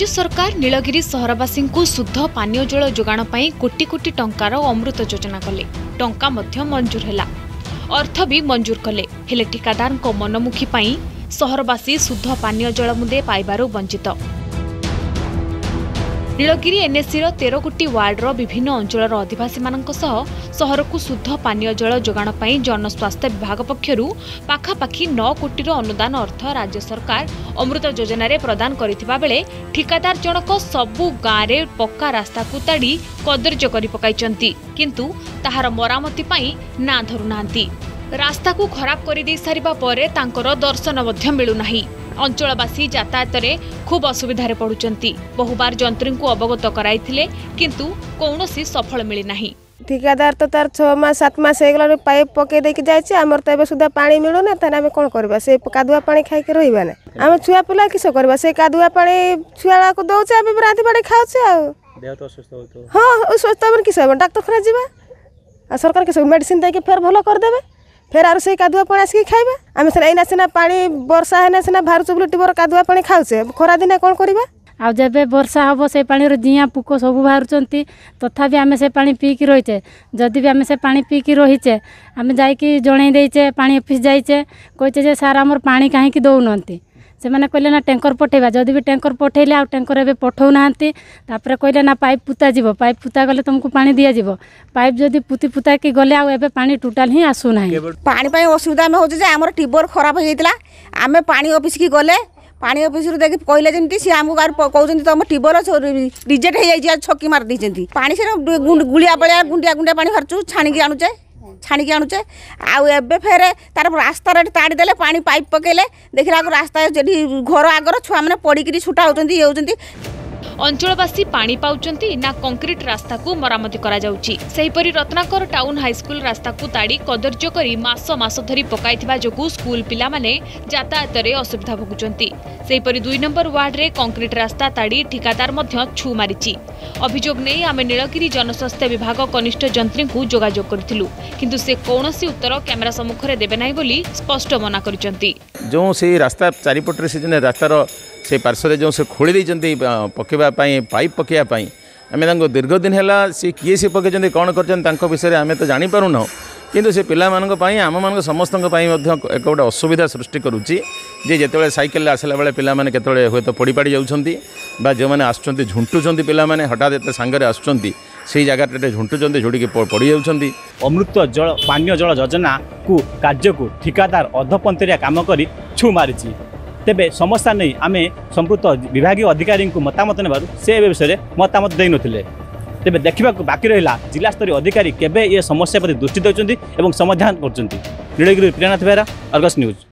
राज्य सरकार नीलगिरी सहरवासी शुद्ध पानी जल जोगाण कोटी कोटी टंकार अमृत योजना कले टंका मध्य मंजूर हैला अर्थ भी मंजूर कले हेले ठेकेदार मनमुखी सहरवासी शुद्ध पानी जल मुदे पाइबारु वंचित। नीलगिरी एनएससी 13 गोटी वार्डर विभिन्न अंचल आदिवासी सहर को शुद्ध पानी जल जोगाण जनस्वास्थ्य विभाग पक्षर पाखापाखि 9 कोटी अनुदान अर्थ राज्य सरकार अमृत योजन प्रदान करथिबा बेले ठेकेदार जनक सबु गाँव में पक्का रास्ता को ताड़ी कदर्य कर पकाइचंती किंतु ताहार मरामती पई ना धरुनांती। रास्ता को खराब कर दे सारिबा परे तांकर दर्शन मध्य मिलुना। अंचलवासी यातायात में खूब असुविधार पड़ुचंती। बहुबार जंत्री को अवगत कराइथिले किंतु कौनसी सफल मिली नाही। ठेकेदार तो तार 6 मास 7 मास हो पाइप पकई देके जाइए आमर तो सुधा पानी मिलूना आम कौन करवा से कादुआ पानी खाइके रहा आम छुआ पिला किस करवा से कादुआ पानी छुआ को दौचे आम रांधि पानी खाऊे हाँ सुस्थ हम किस हम डाक्तखाना जावा सरकार किस मेडिसीन देके फेर भल करदे फेर आर से कादुआ पानी आसिक खाइबा आम से एना सीना पानी बर्षा है सीना बाहर बोले टीबर कादुआ पानी खाऊे खरा दिन कौन करवा आ जब बर्षा हे से पानी जिया पुक सब बाहर तथा भी आम से पानी पीकी रहीचे जदि भी आम से पानी पीकी रहीचे आम जाइए जड़े देचे पानी ऑफिस जाइचे कहीचे सार आमर पानी कहीं दौना से मैंने कहले ना टैंकर पठेबा जदि भी टैंकर पठेले आ टैंकर एबे पठौना तापर कहले ना पाइप पुता जीवो पाइप पुता गले तुमको पानी दिया जीवो पाइप जदि पुति पुता के गले आ एबे पानी टोटल ही आसु नाही पानी पई असुविधा में होजे जे हमर टिबर खराब हो जइतला आमे पानी ऑफिस की गले पानी ऑफिस रु देखि कहले जेंति से हमहु बार कहउजंती तुम टिबर रिजेक्ट हो जाई जे छकी मार दी जेंति पानी से गुलिया बलिया गुंडिया गुंडिया पानी खर्चु छाणी की आनुचे आबे फेर तार रास्ता ताड़ी देले पानी पाइप पकेले देखला रास्ता घर आगर छुआ मैंने पड़ी छुटा होचंती ये होचंती। अंचलवासी पानी पाउचंती ना कंक्रीट रास्ता को मरामती करा जाउची। सेहीपरि रत्नाकर टाउन हाईस्कूल रास्ता को ताड़ी कदर्य करी मास मास धरी पकाइथिबा जोगु स्कूल पिला माने यातायात रे असुविधा भोगुचंती। सेहीपरि 2 नंबर वार्ड रे कंक्रीट रास्ता ताड़ी ठेकेदार मध्य छु मारिची। अभियोग नै आमे नीलगिरी जनस्वास्थ्य विभाग कनिष्ठ जंत्री को जोगाजोग करथिलु किंतु से कोनोसी उत्तर कैमरा सम्मुख रे देबे नै बोली स्पष्ट मना करचंती। जो से रास्ता चारिपटरे से जने रास्ता रो से पार्श्वर जो से खोली देइचंती पकेबा पई पाइप पकेया पई आमे तांको दीर्घ दिन हैला से किए से पकेचंती कोन करचन तांको विषय रे आमे तो जानि पारु न किंतु से पिला मानक पई आम मानक समस्तक पई मध्य एक गोटे असुविधा सृष्टि करूची जे जेतेबेले साइकल आसला बेले पिला माने केतेबेले होय तो पड़ी पाड़ी जाउछंती बा जे माने आसुचंती झुंटुचंती पिला माने हटात एते संगरे आसुचंती सेही जगटे झुंटुचंती झुड़ी के पड़ी जाउछंती। अमृत जल पानी जल योजना को कार्य को ठेकेदार अधपंतरिया काम करी छु मारिची तेबे समस्या नहीं आमे संपुक्त विभागीय अधिकारी को मतामत नेबार से विषय में मतामत देन तेबे देखा बाकी रहा जिला स्तरीय अधिकारी केबे ये समस्या प्रति दृष्टि देउछंती एवं समाधान करछंती। Nilgiri Priyanath Behera, Argus news.